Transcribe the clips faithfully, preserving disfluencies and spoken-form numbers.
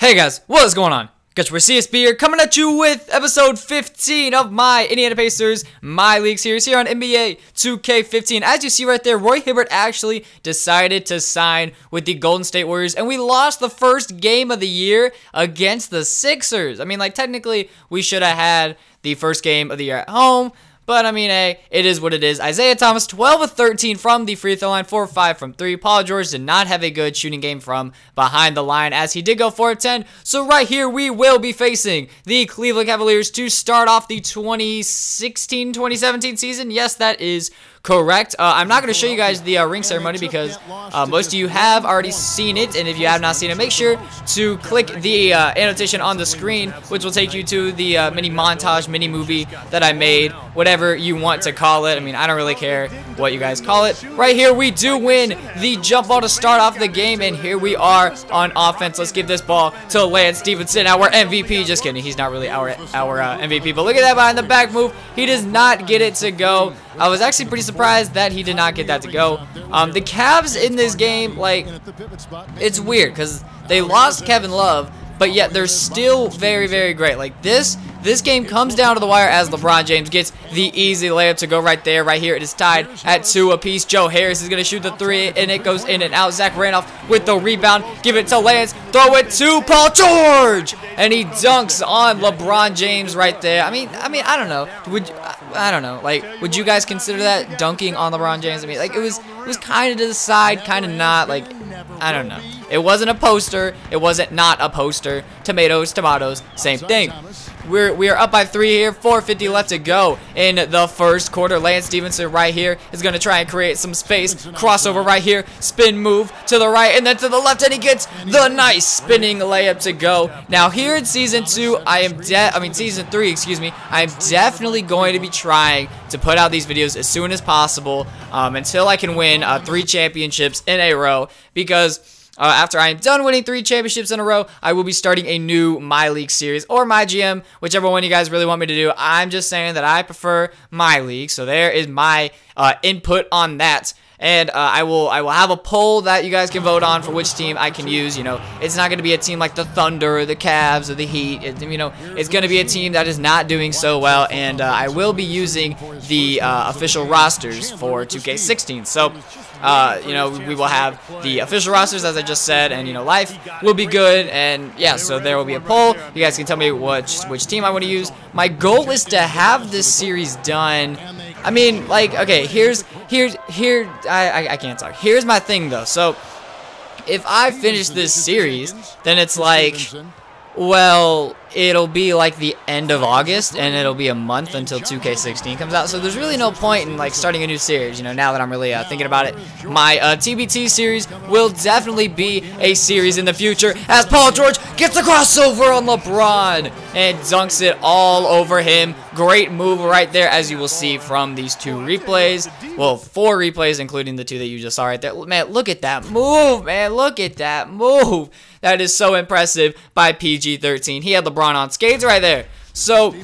Hey guys, what is going on? Guys, we're C S B here, coming at you with episode fifteen of my Indiana Pacers My League series here on N B A two K fifteen. As you see right there, Roy Hibbert actually decided to sign with the Golden State Warriors, and we lost the first game of the year against the Sixers. I mean, like, technically, we should have had the first game of the year at home, but, I mean, hey, it is what it is. Isaiah Thomas, twelve of thirteen from the free throw line, four of five from three. Paul George did not have a good shooting game from behind the line, as he did go four of ten. So, right here, we will be facing the Cleveland Cavaliers to start off the twenty sixteen twenty seventeen season. Yes, that is correct. Uh, I'm not going to show you guys the uh, ring ceremony because uh, most of you have already seen it, and if you have not seen it, make sure to click the uh, annotation on the screen, which will take you to the uh, mini montage, mini movie that I made, whatever you want to call it. I mean, I don't really care what you guys call it. Right here, we do win the jump ball to start off the game, and here we are on offense. Let's give this ball to Lance Stephenson, our M V P. Just kidding, he's not really our, our uh, M V P, but look at that behind the back move. He does not get it to go. I was actually pretty surprised that he did not get that to go. Um, the Cavs in this game, like, it's weird because they lost Kevin Love, but yet they're still very, very great. Like, this this game comes down to the wire as LeBron James gets the easy layup to go right there. Right here, it is tied at two apiece. Joe Harris is going to shoot the three, and it goes in and out. Zach Randolph with the rebound. Give it to Lance. Throw it to Paul George, and he dunks on LeBron James right there. I mean, I mean, I don't know. Would I don't know. Like, would you guys consider that dunking on LeBron James? I mean, like, it was it was kind of to the side, kind of not. Like, I don't know. It wasn't a poster. It wasn't not a poster. Tomatoes, tomatoes, same thing. We're, we are up by three here. four fifty left to go in the first quarter. Lance Stephenson right here is going to try and create some space. Crossover right here. Spin move to the right and then to the left. And he gets the nice spinning layup to go. Now, here in Season two, I am de- I mean, Season three, excuse me. I am definitely going to be trying to put out these videos as soon as possible um, until I can win uh, three championships in a row. Because Uh, after I am done winning three championships in a row, I will be starting a new MyLEAGUE series or MyGM, whichever one you guys really want me to do. I'm just saying that I prefer MyLEAGUE, so there is my uh, input on that. And uh, I will I will have a poll that you guys can vote on for which team I can use. You know, it's not going to be a team like the Thunder or the Cavs or the Heat. It, you know, it's going to be a team that is not doing so well. And uh, I will be using the uh, official rosters for two K sixteen. So, uh, you know, we will have the official rosters, as I just said. And, you know, life will be good. And, yeah, so there will be a poll. You guys can tell me which, which team I want to use. My goal is to have this series done. I mean, like, okay, here's, here's, here, I, I, I can't talk. Here's my thing, though. So, if I finish this series, then it's like, well, it'll be like the end of August, and it'll be a month until two K sixteen comes out. So there's really no point in like starting a new series, you know, now that I'm really uh, thinking about it. My uh, T B T series will definitely be a series in the future, as Paul George gets a crossover on LeBron and dunks it all over him. Great move right there, as you will see from these two replays. Well, four replays, including the two that you just saw right there. Man, look at that move, man. Look at that move. That is so impressive by P G thirteen. He had LeBron on skates right there. So,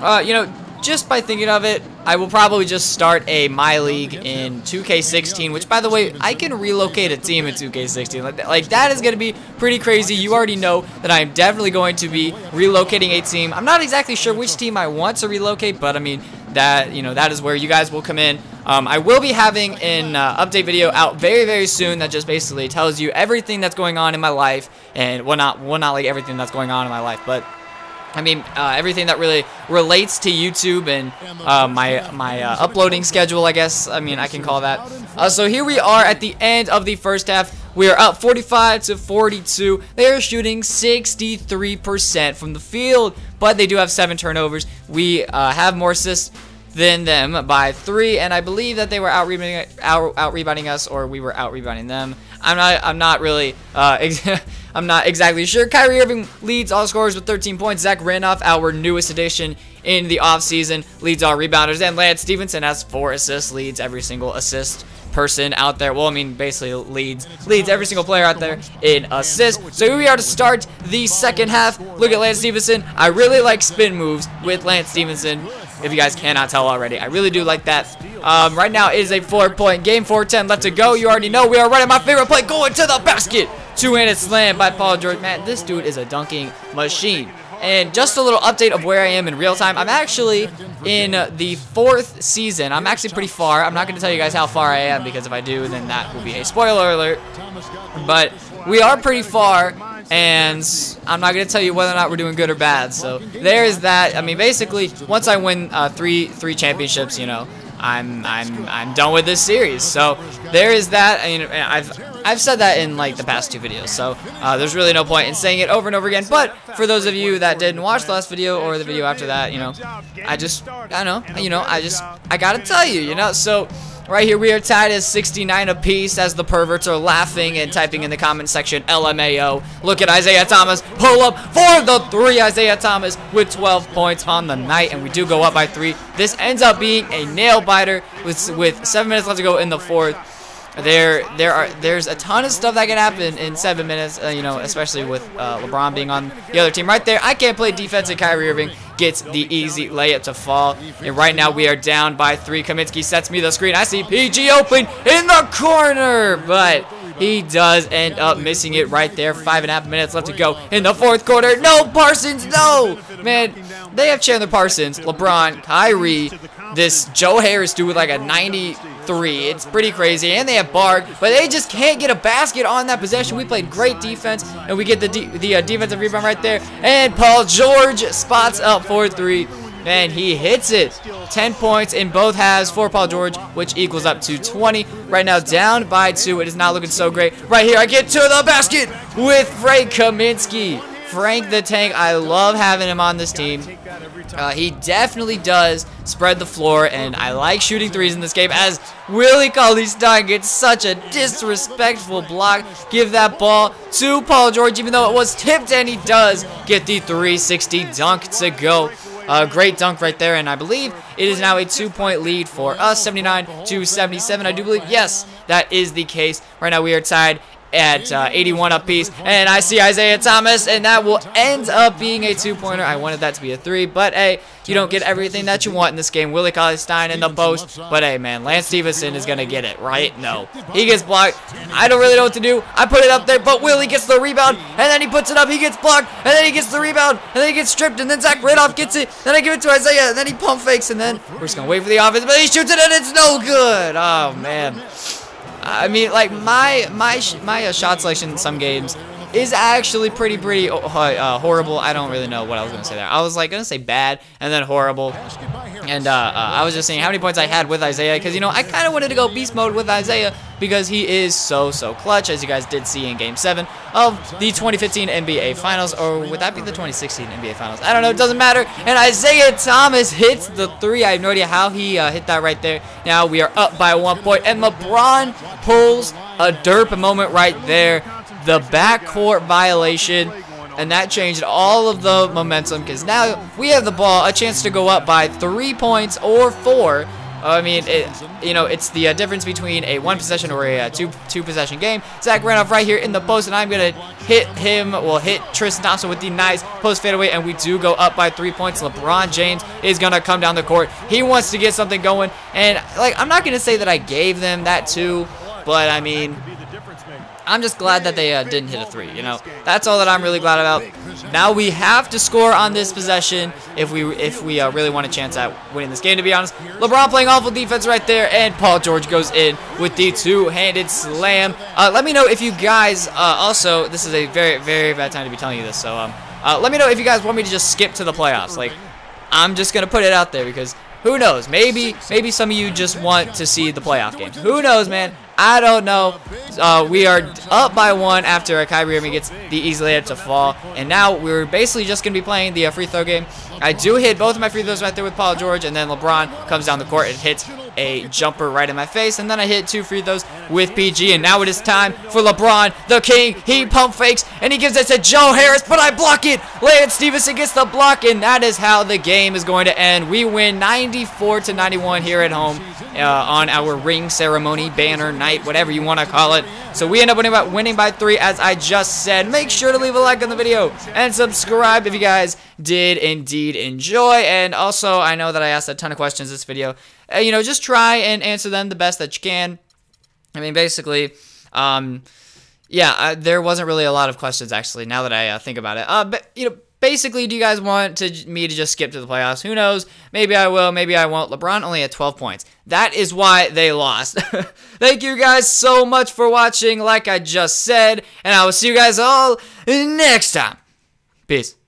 uh, you know, just by thinking of it, I will probably just start a MyLEAGUE in two K sixteen, which, by the way, I can relocate a team in two K sixteen. Like, like that is going to be pretty crazy. You already know that I'm definitely going to be relocating a team. I'm not exactly sure which team I want to relocate, but, I mean, that, you know, that is where you guys will come in. Um, I will be having an uh, update video out very, very soon that just basically tells you everything that's going on in my life and, well, not, well, not like everything that's going on in my life, but I mean, uh, everything that really relates to YouTube and uh, my my uh, uploading schedule, I guess. I mean, I can call that. Uh, so here we are at the end of the first half. We are up forty-five to forty-two. They are shooting sixty-three percent from the field, but they do have seven turnovers. We uh, have more assists than them by three, and I believe that they were out rebounding, out, out rebounding us, or we were out rebounding them. I'm not, I'm not really, uh, ex I'm not exactly sure. Kyrie Irving leads all scorers with thirteen points. Zach Randolph, our newest addition in the offseason, leads all rebounders, and Lance Stephenson has four assists, leads every single assist person out there. Well, I mean, basically leads leads every single player out there in assists. So here we are to start the second half. Look at Lance Stephenson. I really like spin moves with Lance Stephenson, if you guys cannot tell already. I really do like that. Um, right now it is a four-point game. four ten left to go. You already know we are right at my favorite play, going to the basket. Two-handed slam by Paul George. Man, this dude is a dunking machine. And just a little update of where I am in real time. I'm actually in the fourth season. I'm actually pretty far. I'm not going to tell you guys how far I am, because if I do, then that will be a spoiler alert. But we are pretty far, and I'm not going to tell you whether or not we're doing good or bad. So there's that. I mean, basically, once I win uh, three three championships, you know, I'm I'm I'm done with this series. So there is that. I mean, I've. I've said that in like the past two videos, so uh, there's really no point in saying it over and over again. But for those of you that didn't watch the last video or the video after that, you know, I just, I don't know, you know, I just, I gotta tell you, you know. So right here we are tied as sixty-nine apiece as the perverts are laughing and typing in the comment section L M A O. Look at Isaiah Thomas pull up for the three. Isaiah Thomas with twelve points on the night, and we do go up by three. This ends up being a nail biter with with seven minutes left to go in the fourth. There, there are, there's a ton of stuff that can happen in seven minutes, uh, you know, especially with uh, LeBron being on the other team. Right there, I can't play defense, and Kyrie Irving gets the easy layup to fall. And right now, we are down by three. Kaminsky sets me the screen. I see P G open in the corner, but he does end up missing it right there. Five and a half minutes left to go in the fourth quarter. No, Parsons, no! Man, they have Chandler Parsons, LeBron, Kyrie, this Joe Harris dude with like a ninety-three. It's pretty crazy. And they have Barg, but they just can't get a basket on that possession. We played great defense, and we get the, de the uh, defensive rebound right there. And Paul George spots up four three. Man, he hits it. ten points in both halves for Paul George, which equals up to twenty. Right now, down by two. It is not looking so great. Right here, I get to the basket with Frank Kaminsky. Frank the Tank, I love having him on this team. Uh, he definitely does spread the floor, and I like shooting threes in this game as Willy Cauley-Stein gets such a disrespectful block. Give that ball to Paul George, even though it was tipped, and he does get the three sixty dunk to go. A uh, great dunk right there, and I believe it is now a two-point lead for us, seventy-nine to seventy-seven. I do believe, yes, that is the case. Right now we are tied at uh, eighty-one apiece, and I see Isaiah Thomas, and that will end up being a two-pointer. I wanted that to be a three, but hey, you don't get everything that you want in this game. Willy Cauley-Stein in the post, but hey, man, Lance Stephenson is going to get it, right? No. He gets blocked. I don't really know what to do. I put it up there, but Willy gets the rebound, and then he puts it up. He gets blocked, and then he gets the rebound, and then he gets stripped, and then Zach Randolph gets it, then I give it to Isaiah, and then he pump fakes, and then we're just going to wait for the offense, but he shoots it, and it's no good. Oh, man. I mean, like, my my sh my uh, shot selection in some games is actually pretty, pretty uh, uh, horrible. I don't really know what I was going to say there. I was, like, going to say bad and then horrible. And uh, uh, I was just saying how many points I had with Isaiah because, you know, I kind of wanted to go beast mode with Isaiah because he is so, so clutch, as you guys did see in Game seven of the twenty fifteen N B A Finals. Or would that be the twenty sixteen N B A Finals? I don't know. It doesn't matter. And Isaiah Thomas hits the three. I have no idea how he uh, hit that right there. Now we are up by one point. And LeBron pulls a derp moment right there. The backcourt violation, and that changed all of the momentum because now we have the ball, a chance to go up by three points or four. I mean, it, you know, it's the uh, difference between a one possession or a uh, two two possession game. Zach Randolph right here in the post, and I'm gonna hit him. Well, hit Tristan Thompson with the nice post fadeaway, and we do go up by three points. LeBron James is gonna come down the court. He wants to get something going, and like I'm not gonna say that I gave them that too, but I mean. I'm just glad that they uh, didn't hit a three, you know. That's all that I'm really glad about. Now we have to score on this possession if we if we uh, really want a chance at winning this game, to be honest. LeBron playing awful defense right there, and Paul George goes in with the two-handed slam. Uh, let me know if you guys uh, also, this is a very, very bad time to be telling you this, so um, uh, let me know if you guys want me to just skip to the playoffs. Like, I'm just going to put it out there because who knows? Maybe, maybe some of you just want to see the playoff games. Who knows, man? I don't know. Uh, we are up by one after Kyrie Irving gets the easy layup to fall. And now we're basically just going to be playing the uh, free throw game. I do hit both of my free throws right there with Paul George. And then LeBron comes down the court and hits a jumper right in my face. And then I hit two free throws with P G. And now it is time for LeBron, the king. He pump fakes and he gives it to Joe Harris. But I block it. Lance Stephenson gets the block. And that is how the game is going to end. We win ninety-four to ninety-one here at home uh, on our ring ceremony banner night. Whatever you want to call it. So we end up winning by, winning by three, as I just said. Make sure to leave a like on the video and subscribe if you guys did indeed enjoy. And also, I know that I asked a ton of questions this video. Uh, you know, just try and answer them the best that you can. I mean, basically, um, yeah, I, there wasn't really a lot of questions, actually, now that I uh, think about it. Uh, but, you know, basically, do you guys want to, me to just skip to the playoffs? Who knows? Maybe I will, maybe I won't. LeBron only had twelve points. That is why they lost. Thank you guys so much for watching, like I just said, and I will see you guys all next time. Peace.